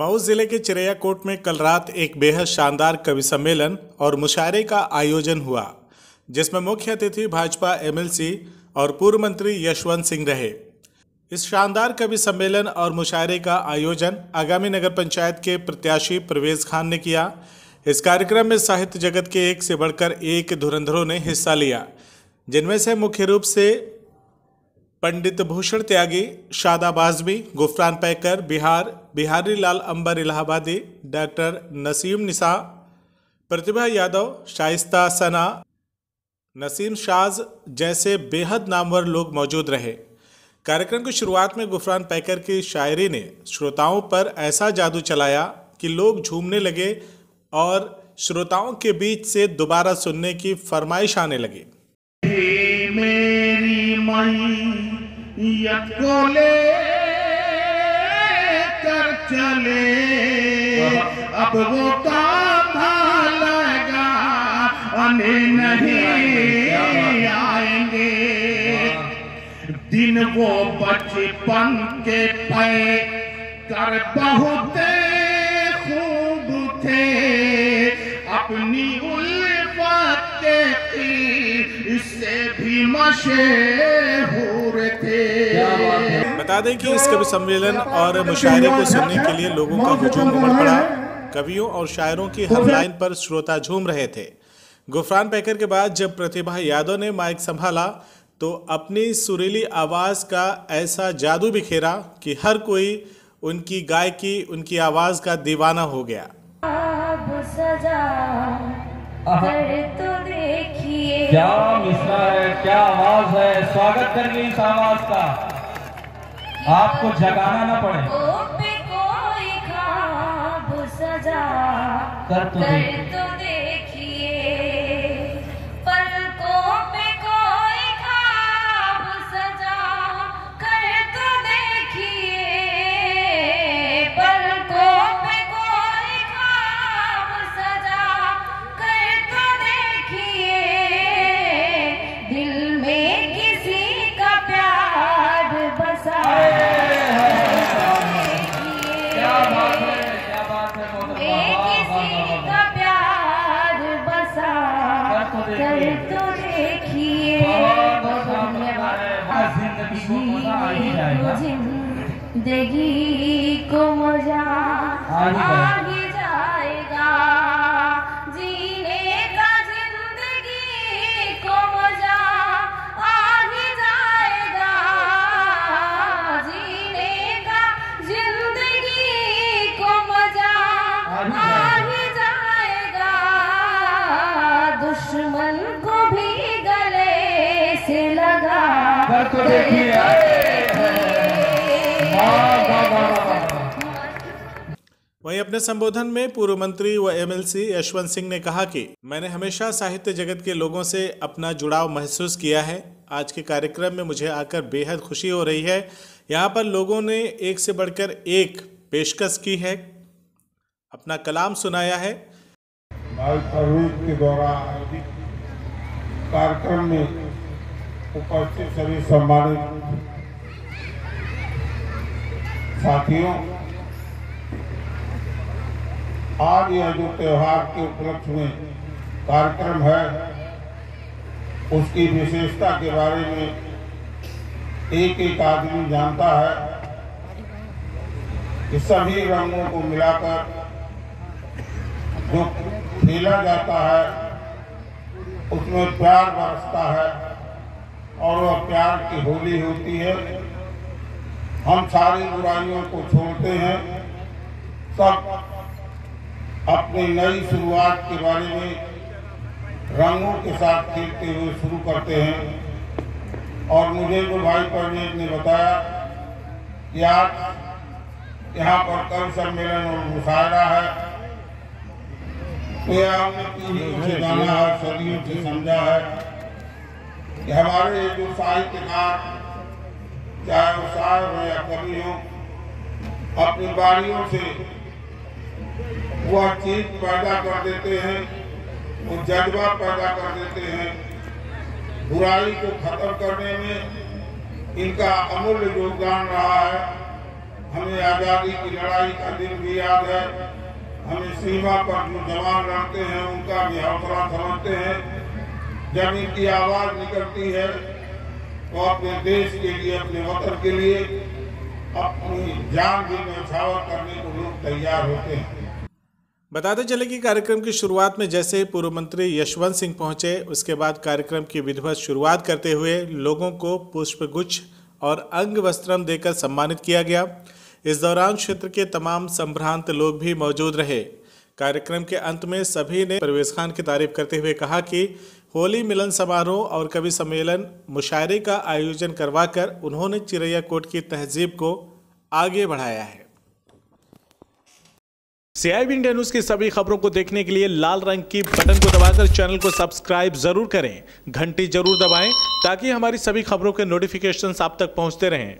मऊ जिले के चिरैयाकोट में कल रात एक बेहद शानदार कवि सम्मेलन और मुशायरे का आयोजन हुआ, जिसमें मुख्य अतिथि भाजपा एमएलसी और पूर्व मंत्री यशवंत सिंह रहे। इस शानदार कवि सम्मेलन और मुशायरे का आयोजन आगामी नगर पंचायत के प्रत्याशी परवेज खान ने किया। इस कार्यक्रम में साहित्य जगत के एक से बढ़कर एक धुरंधरों ने हिस्सा लिया, जिनमें से मुख्य रूप से पंडित भूषण त्यागी, शादा बाजबी, गुफरान पैकर बिहारी लाल अंबर इलाहाबादी, डॉक्टर नसीम निसा, प्रतिभा यादव, शाइस्ता सना नसीम जैसे बेहद नामवर लोग मौजूद रहे। कार्यक्रम की शुरुआत में गुफरान पैकर की शायरी ने श्रोताओं पर ऐसा जादू चलाया कि लोग झूमने लगे और श्रोताओं के बीच से दोबारा सुनने की फरमाइश आने लगी। को ले कर चले, अब वो तांता लगा हमें नहीं आएंगे दिन। वो बचपन के पै कर बहुत खूब थे, अपनी उल्फत के इससे भी मशहूर थे। बता दें कि इस कवि सम्मेलन और मुशायरे को सुनने के लिए लोगों का हुजूम उमड़ पड़ा। कवियों और शायरों की हर लाइन पर श्रोता झूम रहे थे। गुफरान पैकर के बाद जब प्रतिभा यादव ने माइक संभाला तो अपनी सुरीली आवाज का ऐसा जादू बिखेरा कि हर कोई उनकी गायकी, उनकी आवाज का दीवाना हो गया। क्या मिश्रा है, क्या आवाज है। स्वागत करेंगे इस आवाज का, आपको जगाना ना पड़े। तो देखिए पलकों पे कोई ख्वाब सजा, कर तो देखिए पलकों पे कोई ख्वाब सजा, कर तो देखिए दिल में किसी का प्यार बसा। क्या बात है, क्या बात है। किसी का प्यार बसा, कर तो देखिए। जिंदगी को मजा आ ही जाएगा, जीने का जिंदगी को मजा आ ही जाएगा, जीने का जिंदगी को मजा आ ही जाएगा, दुश्मन को भी गले से लगा। कर तो देखिए। वहीं अपने संबोधन में पूर्व मंत्री व एमएलसी यशवंत सिंह ने कहा कि मैंने हमेशा साहित्य जगत के लोगों से अपना जुड़ाव महसूस किया है। आज के कार्यक्रम में मुझे आकर बेहद खुशी हो रही है। यहाँ पर लोगों ने एक से बढ़कर एक पेशकश की है, अपना कलाम सुनाया है। के दौरान कार्यक्रम में उपस्थित सभी सम्मानित साथियों, आज यह जो त्योहार के उपलक्ष्य में कार्यक्रम है, उसकी विशेषता के बारे में एक एक आदमी जानता है कि सभी रंगों को मिलाकर जो खेला जाता है उसमें प्यार बरसता है और वह प्यार की होली होती है। हम सारी बुराइयों को छोड़ते हैं, सब अपनी नई शुरुआत के बारे में रंगों के साथ खेलते हुए शुरू करते हैं। और मुझे जो भाई परवेज ने बताया कि आज यहाँ पर कवि सम्मेलन और मुशायरा है, तो यह हमने पीढ़ियों से जाना है, सदियों से समझा है कि हमारे जो साहित्यकार, चाहे वो शायर हो या कवि हो, अपनी बारियों से वह चीज पैदा कर देते हैं, वो जज्बा पैदा कर देते हैं। बुराई को खत्म करने में इनका अमूल्य योगदान रहा है। हमें आजादी की लड़ाई का दिन भी याद है, हमें सीमा पर जो जवान रहते हैं उनका भी हौसला समझते हैं। जब इनकी आवाज निकलती है तो अपने देश के लिए, अपने वतन के लिए अपनी जान भी न्योछावर करने को लोग तैयार होते हैं। बताते चले कि कार्यक्रम की शुरुआत में जैसे ही पूर्व मंत्री यशवंत सिंह पहुंचे, उसके बाद कार्यक्रम की विधिवत शुरुआत करते हुए लोगों को पुष्पगुच्छ और अंग वस्त्रम देकर सम्मानित किया गया। इस दौरान क्षेत्र के तमाम संभ्रांत लोग भी मौजूद रहे। कार्यक्रम के अंत में सभी ने परवेज खान की तारीफ करते हुए कहा कि होली मिलन समारोह और कवि सम्मेलन, मुशायरे का आयोजन करवाकर उन्होंने चिरैयाकोट की तहजीब को आगे बढ़ाया है। सीआईबी इंडिया न्यूज़ की सभी खबरों को देखने के लिए लाल रंग की बटन को दबाकर चैनल को सब्सक्राइब जरूर करें, घंटी जरूर दबाएं ताकि हमारी सभी खबरों के नोटिफिकेशंस आप तक पहुंचते रहें।